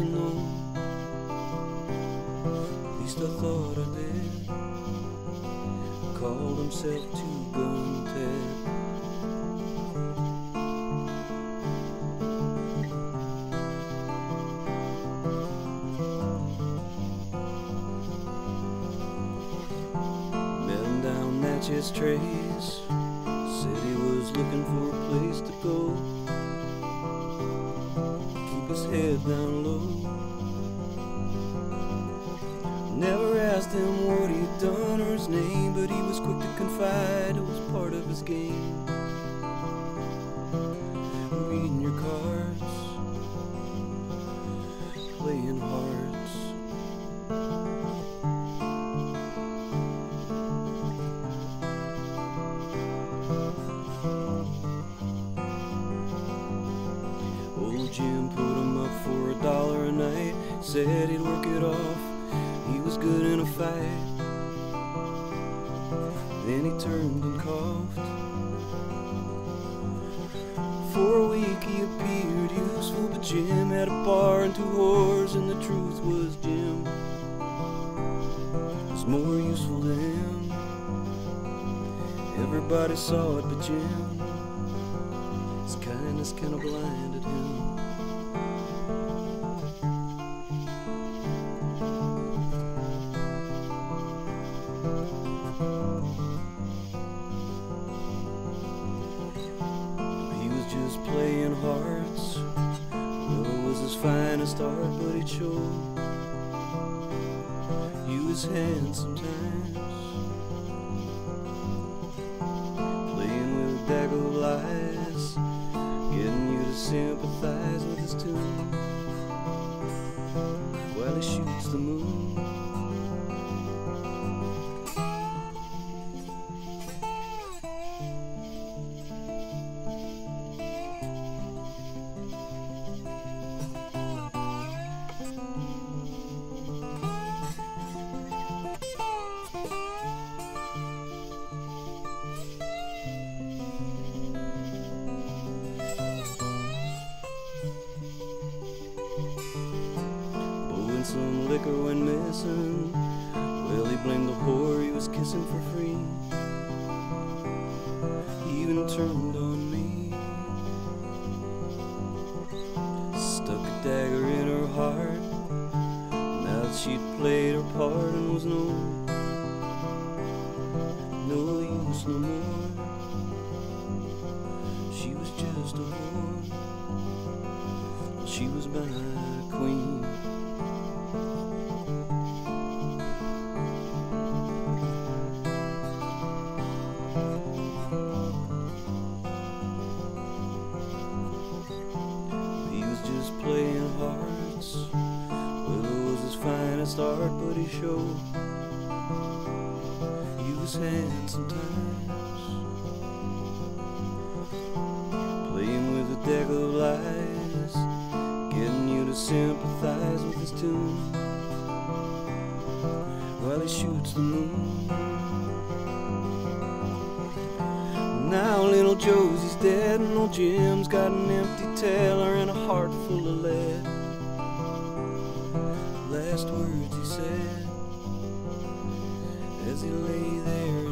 to know. At least I thought I did. Called himself to go and tell. Melting down Natchez Trace. Said he was looking for a place to go, keep his head down low. Never asked him what he'd done or his name, but he was quick to confide it was part of his game. Reading your cards, playing hearts. Jim put him up for $1 a night. Said he'd work it off, he was good in a fight. Then he turned and coughed. For a week he appeared useful, but Jim had a bar and 2 whores, and the truth was Jim was more useful to him. Everybody saw it but Jim. His kindness kinda blinded him. Playing hearts, love was his finest art, but he'd show you his hand sometimes. Playing with a dagger of lies, getting you to sympathize with his tune, while he shoots the moon. Some liquor went missing. Well, he blamed the whore he was kissing for free. He even turned on me. Stuck a dagger in her heart. Now that she'd played her part and was no use no more. She was just a whore. She was my queen. Playing hearts, well, it was his finest art, but he showed you his hand sometimes. Playing with a deck of lies, getting you to sympathize with his tune, while he shoots the moon. Now little Josie's dead, and old Jim's got an empty teller and a heart full of lead. Last words he said as he lay there.